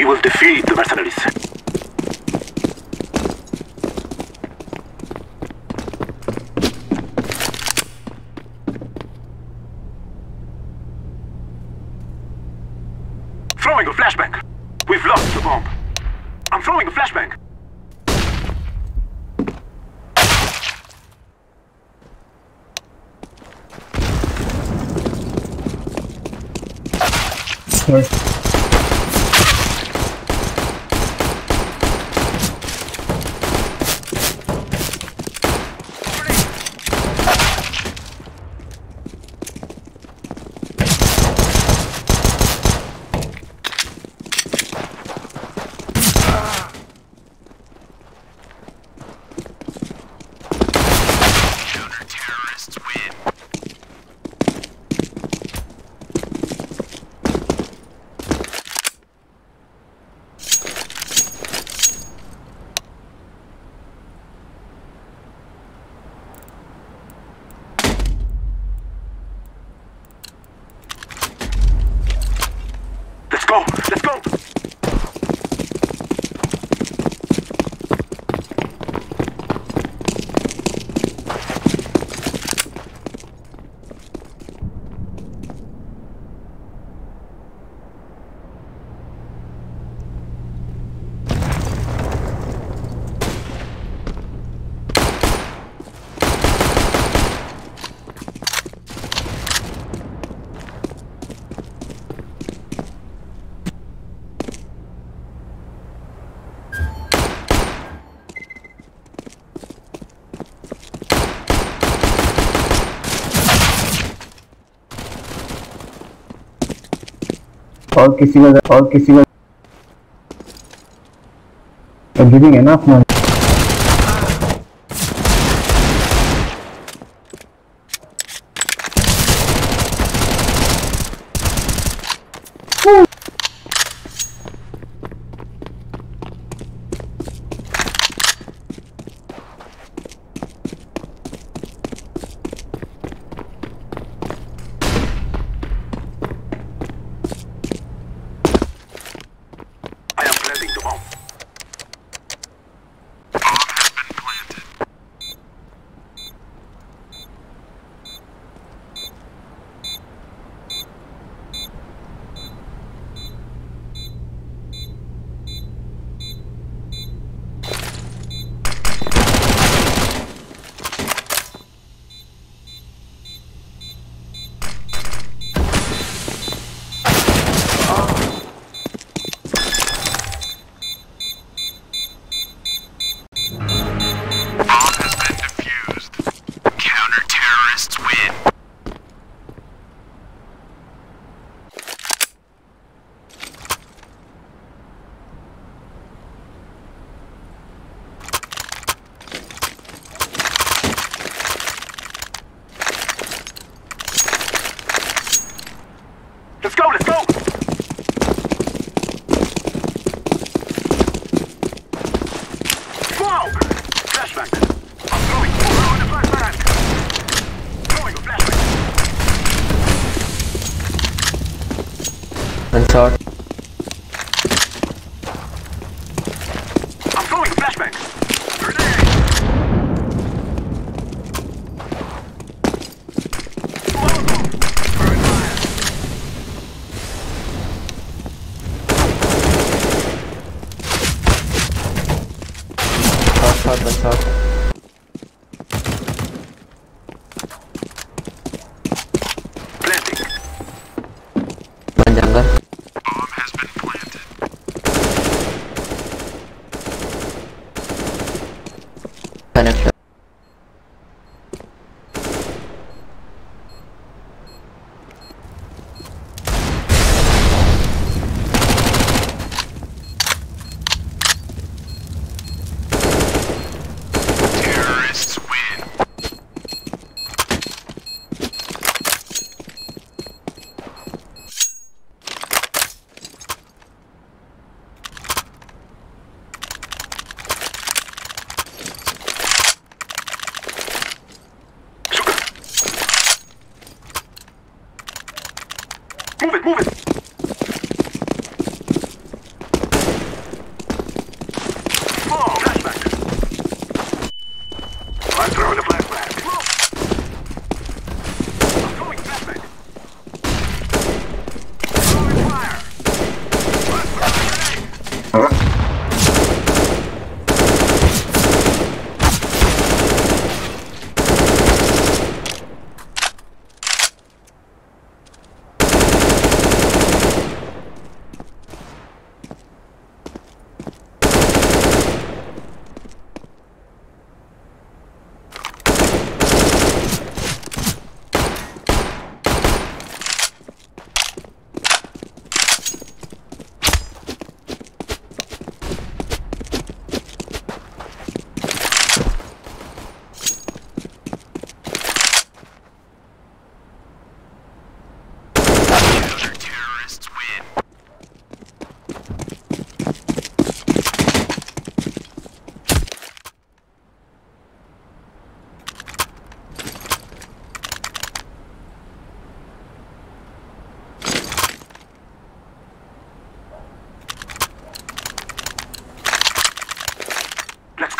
We will defeat the mercenaries. Throwing a flashbang. We've lost the bomb. I'm throwing a flashbang. Sorry. और किसी का I'm giving enough money.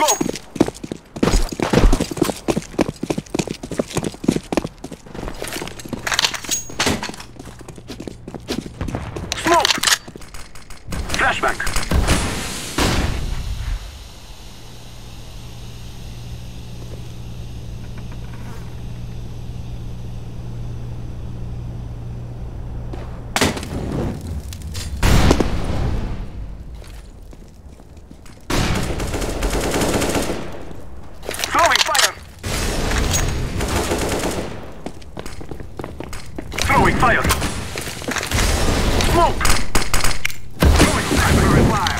Go! Fire! Smoke! Throwing sniper and fire!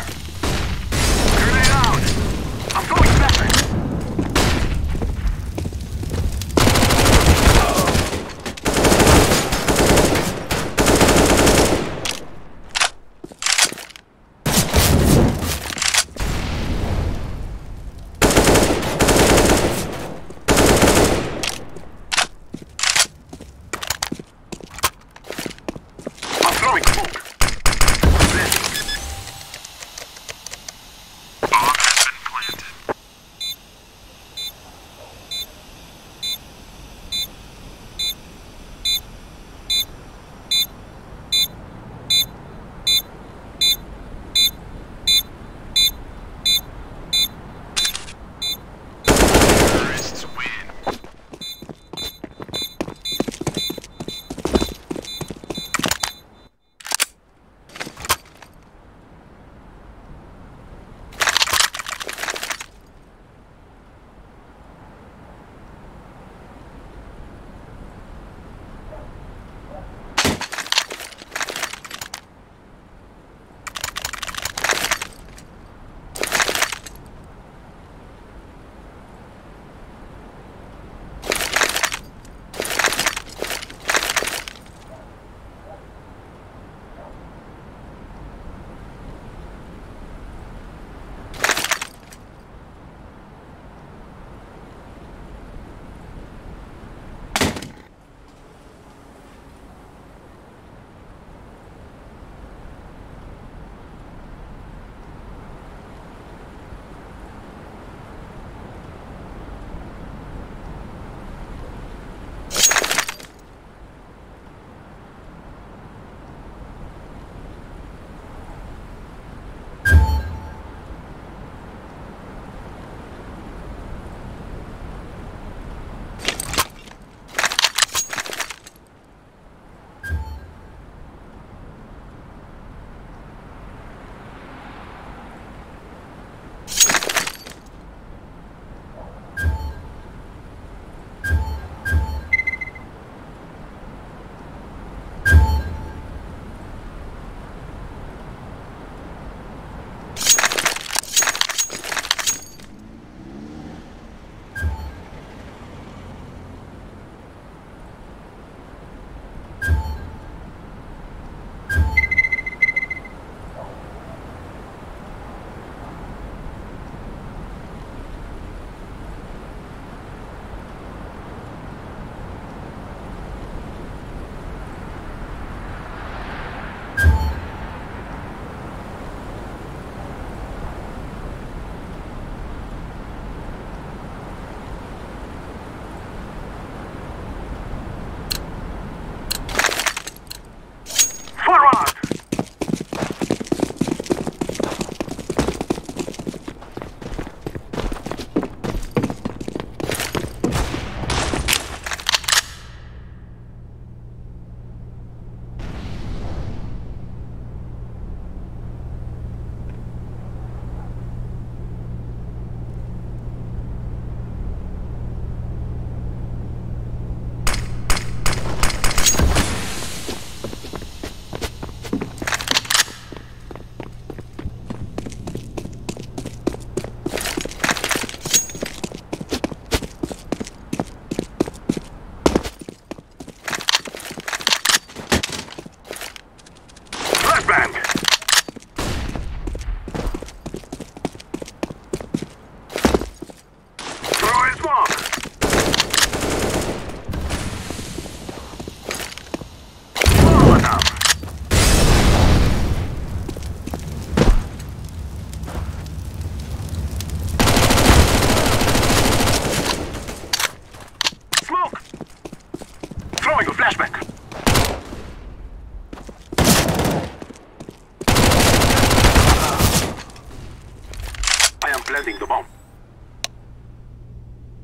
Planting the bomb.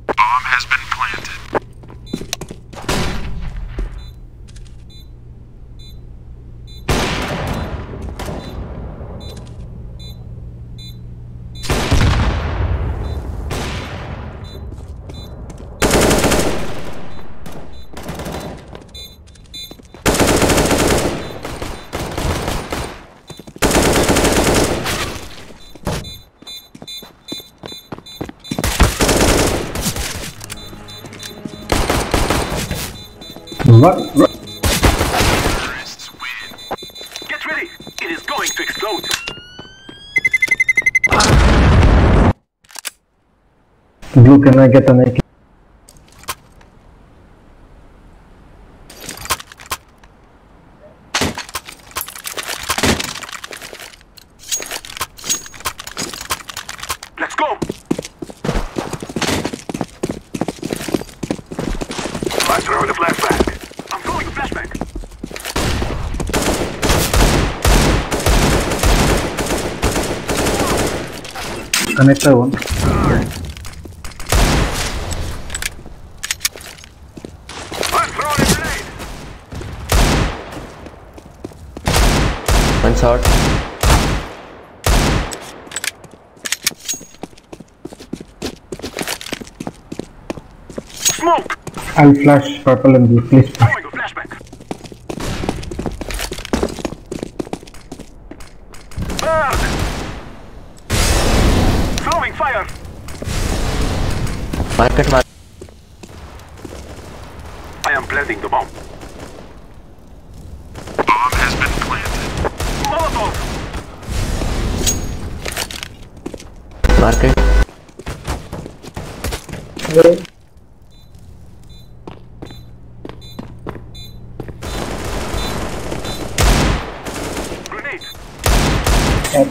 Bomb has been planted. Run. Terrorists win. Get ready. It is going to explode. Blue, can I get an AK? Let's go. I'm throwing a flashback. Connector one. One's hard. Smoke. I'll flash purple and blue, please. Fire! Market mark. I am planting the bomb. Bomb has been planted. Molotov! Market. Hello. Grenade! Yes.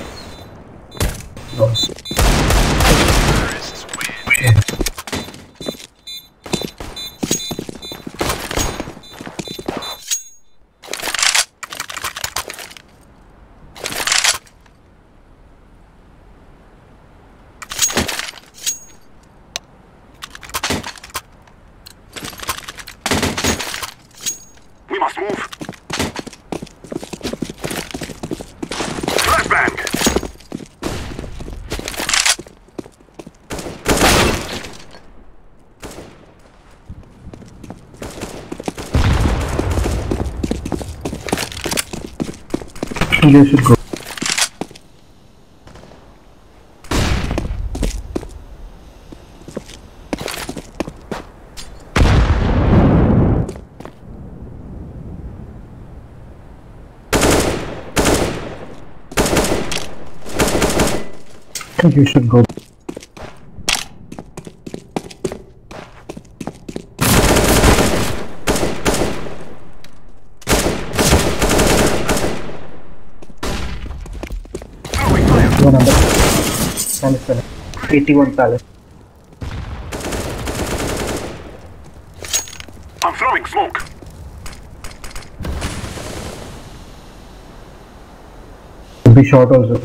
We must move. Flashbang. They should go. I think you should go. Go number 81 palace. I'm throwing smoke. Be short also.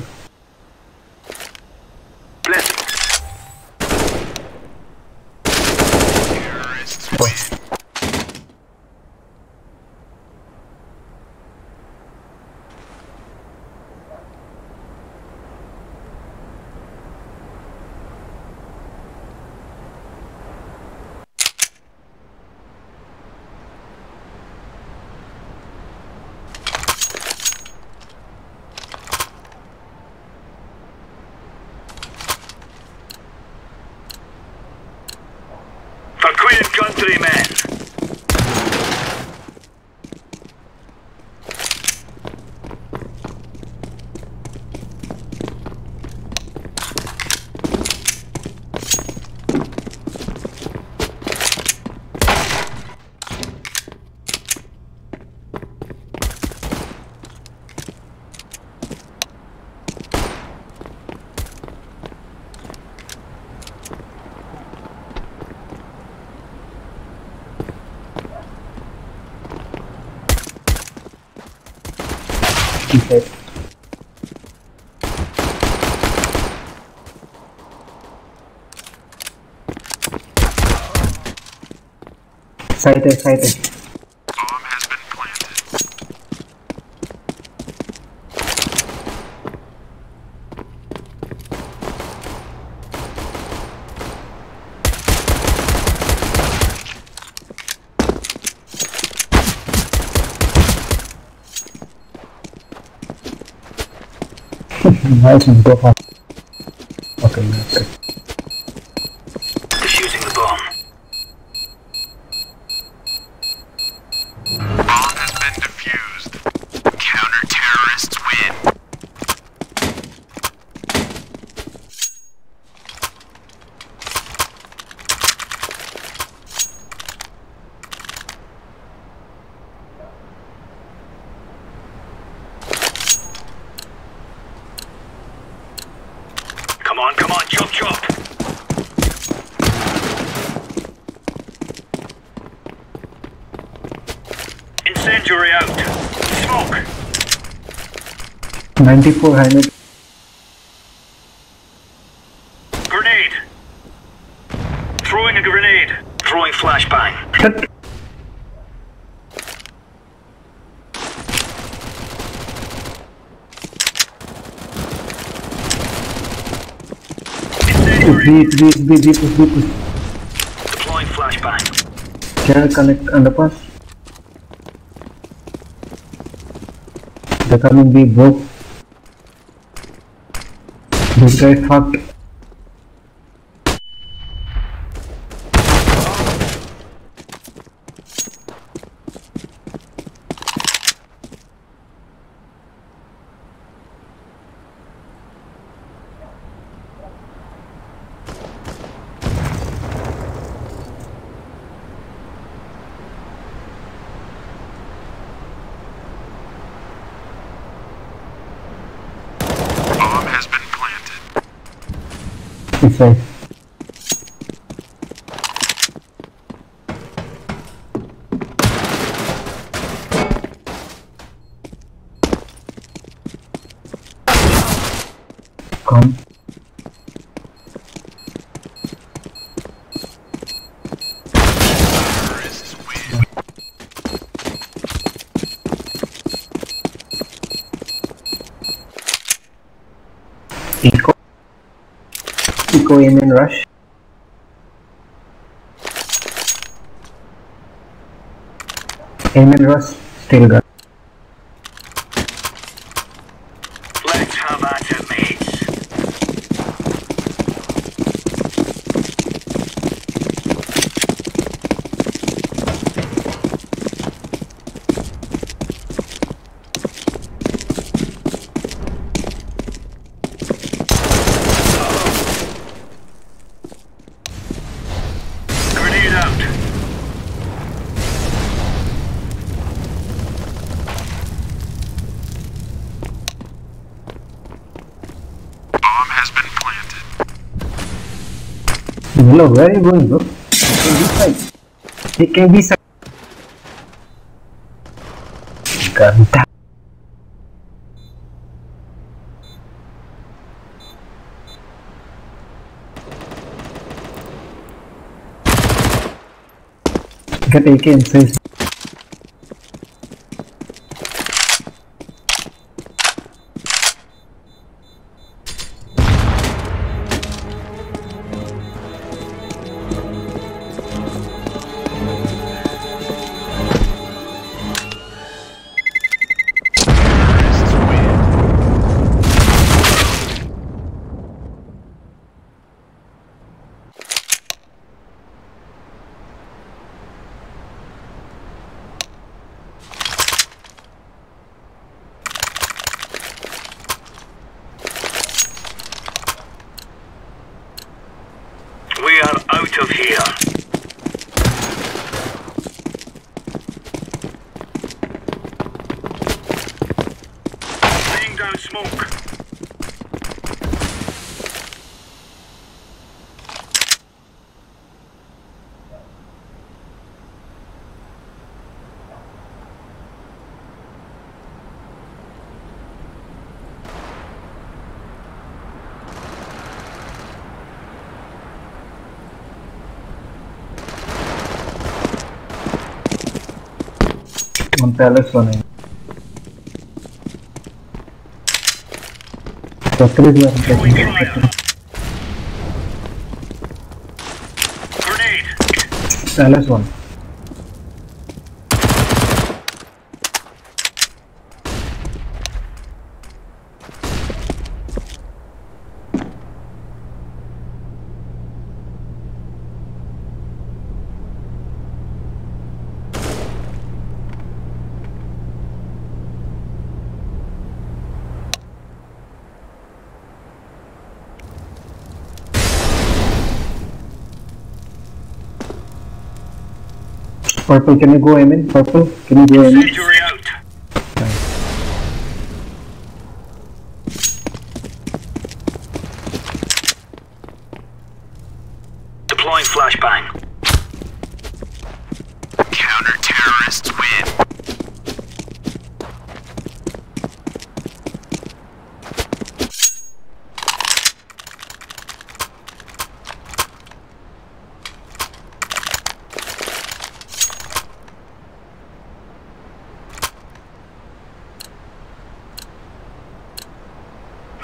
Side there. Bomb has been planted. Nice one, go for it. Okay, that's good. Defusing the bomb. Bomb has been defused. Counter-terrorists win. Come on, chop. Incendiary out. Smoke. 94 handed. Grenade. Throwing a grenade. Throwing flashbang. Shut. Deep. Deploying flashbang. Can I connect underpass? They're coming deep, bro. This guy fucked. Okay. Come. Eco. Go in and rush. Aim and rush, still gun. Let's have at it, Hello, where are you going, bro? It can be side. Ganta. Get AK inside. Out of here. Laying down smoke. हम palace बनेंगे। Palace one Purple, can you go aim in? Purple, can you go aim in? Deploying flashbang. Counter terrorists win.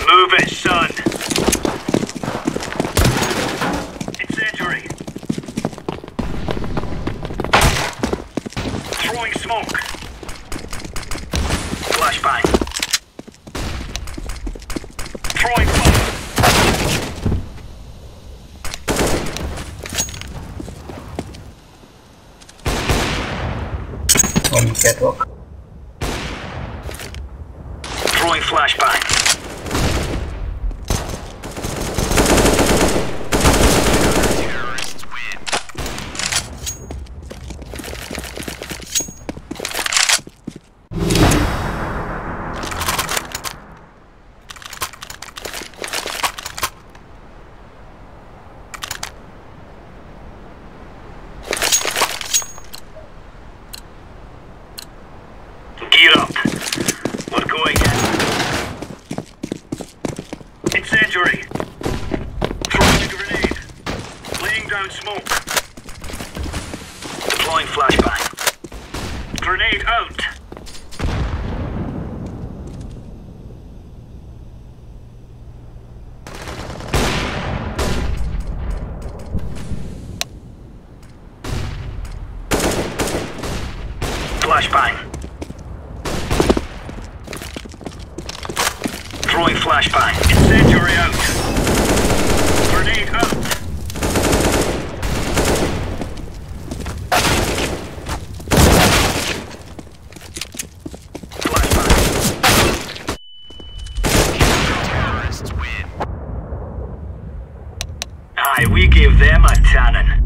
Move it, son. It's entering. Throwing smoke. Flashbang. Throwing smoke. On the catwalk. Throwing flashbang. Gear up. We're going in. Incendiary. Throwing a grenade. Laying down smoke. Deploying flashbang. Grenade out. Flashbang. Throwing flashbang. Incendiary out. Grenade out. Flashbang. Terrorists win. Aye, we give them a tannin.